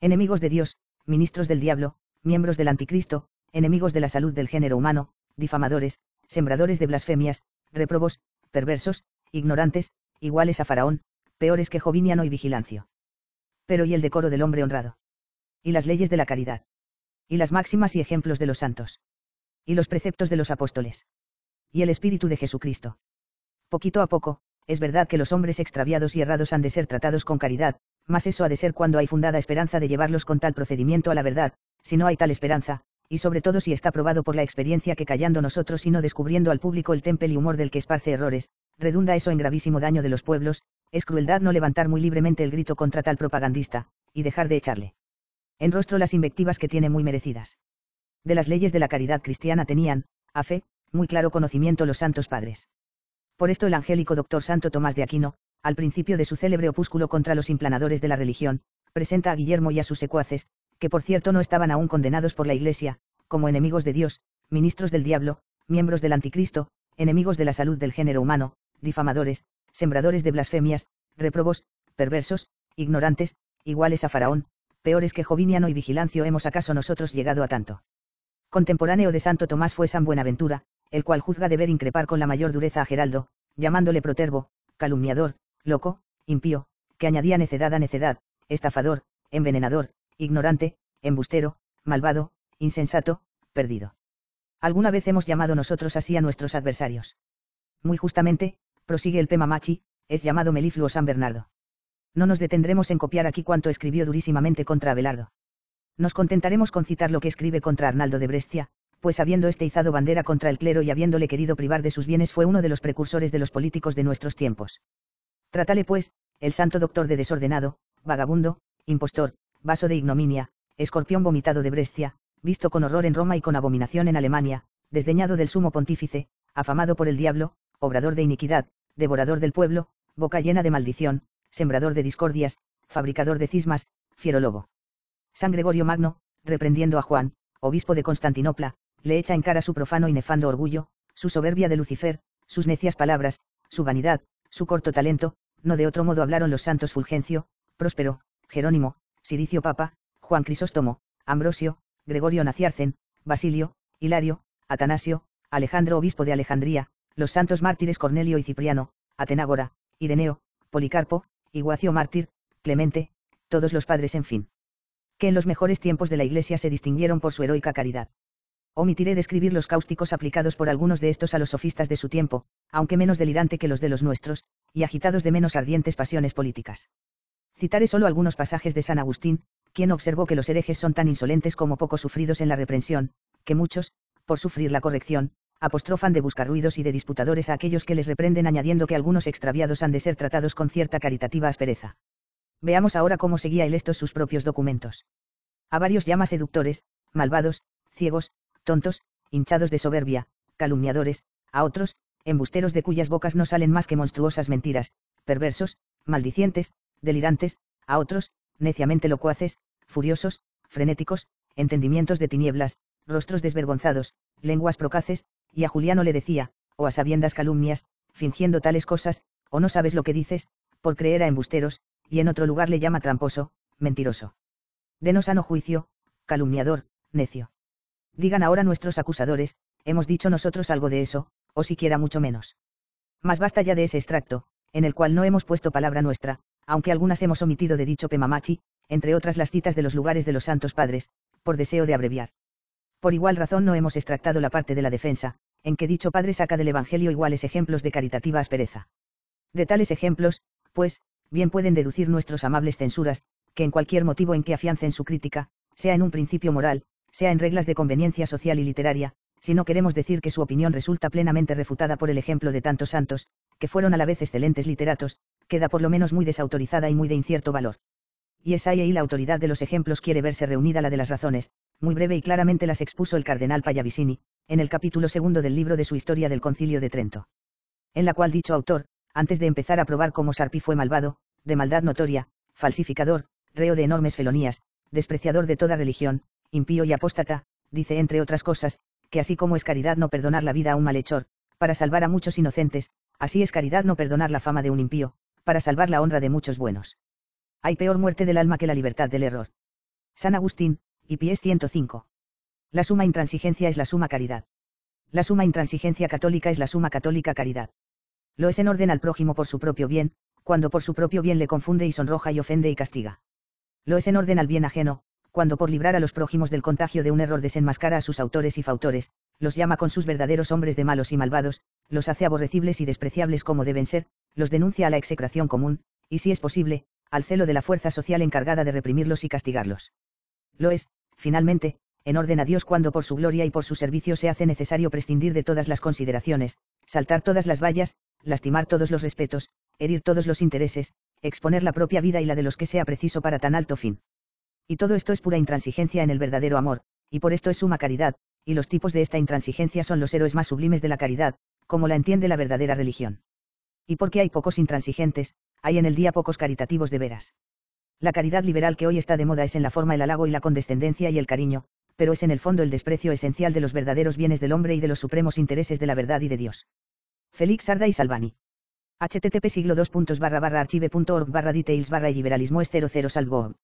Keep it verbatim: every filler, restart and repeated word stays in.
enemigos de Dios, ministros del diablo, miembros del anticristo, enemigos de la salud del género humano, difamadores, sembradores de blasfemias, reprobos, perversos, ignorantes, iguales a Faraón, peores que Jovíniano y Vigilancio. Pero ¿y el decoro del hombre honrado? ¿Y las leyes de la caridad? ¿Y las máximas y ejemplos de los santos? ¿Y los preceptos de los apóstoles? ¿Y el espíritu de Jesucristo? Poquito a poco, es verdad que los hombres extraviados y errados han de ser tratados con caridad, mas eso ha de ser cuando hay fundada esperanza de llevarlos con tal procedimiento a la verdad, si no hay tal esperanza, y sobre todo si está probado por la experiencia que callando nosotros y no descubriendo al público el temple y humor del que esparce errores, redunda eso en gravísimo daño de los pueblos, es crueldad no levantar muy libremente el grito contra tal propagandista, y dejar de echarle en rostro las invectivas que tiene muy merecidas. De las leyes de la caridad cristiana tenían, a fe, muy claro conocimiento los santos padres. Por esto el angélico doctor Santo Tomás de Aquino, al principio de su célebre opúsculo contra los implanadores de la religión, presenta a Guillermo y a sus secuaces, que por cierto no estaban aún condenados por la Iglesia, como enemigos de Dios, ministros del diablo, miembros del anticristo, enemigos de la salud del género humano, difamadores, sembradores de blasfemias, reprobos, perversos, ignorantes, iguales a Faraón, peores que Jovíniano y Vigilancio. ¿Hemos acaso nosotros llegado a tanto? Contemporáneo de Santo Tomás fue San Buenaventura, el cual juzga deber increpar con la mayor dureza a Geraldo, llamándole protervo, calumniador, loco, impío, que añadía necedad a necedad, estafador, envenenador, ignorante, embustero, malvado, insensato, perdido. ¿Alguna vez hemos llamado nosotros así a nuestros adversarios? Muy justamente, prosigue el P. Mamachi, es llamado melifluo San Bernardo. No nos detendremos en copiar aquí cuanto escribió durísimamente contra Abelardo. Nos contentaremos con citar lo que escribe contra Arnaldo de Brescia, pues habiendo este izado bandera contra el clero y habiéndole querido privar de sus bienes fue uno de los precursores de los políticos de nuestros tiempos. Trátale pues, el santo doctor, de desordenado, vagabundo, impostor, vaso de ignominia, escorpión vomitado de Brescia, visto con horror en Roma y con abominación en Alemania, desdeñado del sumo pontífice, afamado por el diablo, obrador de iniquidad, devorador del pueblo, boca llena de maldición, sembrador de discordias, fabricador de cismas, fiero lobo. San Gregorio Magno, reprendiendo a Juan, obispo de Constantinopla, le echa en cara su profano y nefando orgullo, su soberbia de Lucifer, sus necias palabras, su vanidad, su corto talento. No de otro modo hablaron los santos Fulgencio, Próspero, Jerónimo, Siricio Papa, Juan Crisóstomo, Ambrosio, Gregorio Naciarcen, Basilio, Hilario, Atanasio, Alejandro obispo de Alejandría, los santos mártires Cornelio y Cipriano, Atenágora, Ireneo, Policarpo, Iguacio mártir, Clemente, todos los padres en fin, que en los mejores tiempos de la Iglesia se distinguieron por su heroica caridad. Omitiré describir los cáusticos aplicados por algunos de estos a los sofistas de su tiempo, aunque menos delirante que los de los nuestros, y agitados de menos ardientes pasiones políticas. Citaré solo algunos pasajes de San Agustín, quien observó que los herejes son tan insolentes como poco sufridos en la reprensión, que muchos, por sufrir la corrección, apostrofan de buscarruidos y de disputadores a aquellos que les reprenden, añadiendo que algunos extraviados han de ser tratados con cierta caritativa aspereza. Veamos ahora cómo seguía él estos sus propios documentos. A varios llama seductores, malvados, ciegos, tontos, hinchados de soberbia, calumniadores, a otros, embusteros de cuyas bocas no salen más que monstruosas mentiras, perversos, maldicientes, delirantes, a otros, neciamente locuaces, furiosos, frenéticos, entendimientos de tinieblas, rostros desvergonzados, lenguas procaces, y a Juliano le decía, o a sabiendas calumnias, fingiendo tales cosas, o no sabes lo que dices, por creer a embusteros, y en otro lugar le llama tramposo, mentiroso. De no sano juicio, calumniador, necio. Digan ahora nuestros acusadores, hemos dicho nosotros algo de eso, o siquiera mucho menos. Mas basta ya de ese extracto, en el cual no hemos puesto palabra nuestra, aunque algunas hemos omitido de dicho Pemamachi, entre otras las citas de los lugares de los santos padres, por deseo de abreviar. Por igual razón no hemos extractado la parte de la defensa, en que dicho padre saca del Evangelio iguales ejemplos de caritativa aspereza. De tales ejemplos, pues, bien pueden deducir nuestros amables censuras, que en cualquier motivo en que afiancen su crítica, sea en un principio moral, sea en reglas de conveniencia social y literaria, si no queremos decir que su opinión resulta plenamente refutada por el ejemplo de tantos santos, que fueron a la vez excelentes literatos, queda por lo menos muy desautorizada y muy de incierto valor. Y es ahí, ahí la autoridad de los ejemplos quiere verse reunida la de las razones, muy breve y claramente las expuso el cardenal Pallavicini, en el capítulo segundo del libro de su Historia del Concilio de Trento. En la cual dicho autor, antes de empezar a probar cómo Sarpi fue malvado, de maldad notoria, falsificador, reo de enormes felonías, despreciador de toda religión, impío y apóstata, dice entre otras cosas, que así como es caridad no perdonar la vida a un malhechor, para salvar a muchos inocentes, así es caridad no perdonar la fama de un impío, para salvar la honra de muchos buenos. Hay peor muerte del alma que la libertad del error. San Agustín, y pies ciento cinco. La suma intransigencia es la suma caridad. La suma intransigencia católica es la suma católica caridad. Lo es en orden al prójimo por su propio bien, cuando por su propio bien le confunde y sonroja y ofende y castiga. Lo es en orden al bien ajeno, cuando por librar a los prójimos del contagio de un error desenmascara a sus autores y fautores, los llama con sus verdaderos hombres de malos y malvados, los hace aborrecibles y despreciables como deben ser, los denuncia a la execración común, y si es posible, al celo de la fuerza social encargada de reprimirlos y castigarlos. Lo es, finalmente, en orden a Dios cuando por su gloria y por su servicio se hace necesario prescindir de todas las consideraciones, saltar todas las vallas, lastimar todos los respetos, herir todos los intereses, exponer la propia vida y la de los que sea preciso para tan alto fin. Y todo esto es pura intransigencia en el verdadero amor, y por esto es suma caridad, y los tipos de esta intransigencia son los héroes más sublimes de la caridad, como la entiende la verdadera religión. Y porque hay pocos intransigentes, hay en el día pocos caritativos de veras. La caridad liberal que hoy está de moda es en la forma el halago y la condescendencia y el cariño, pero es en el fondo el desprecio esencial de los verdaderos bienes del hombre y de los supremos intereses de la verdad y de Dios. Félix Arda y Salvani. http siglo dos puntos barra barra archive punto org barra details barra liberalismo es cero cero salvo.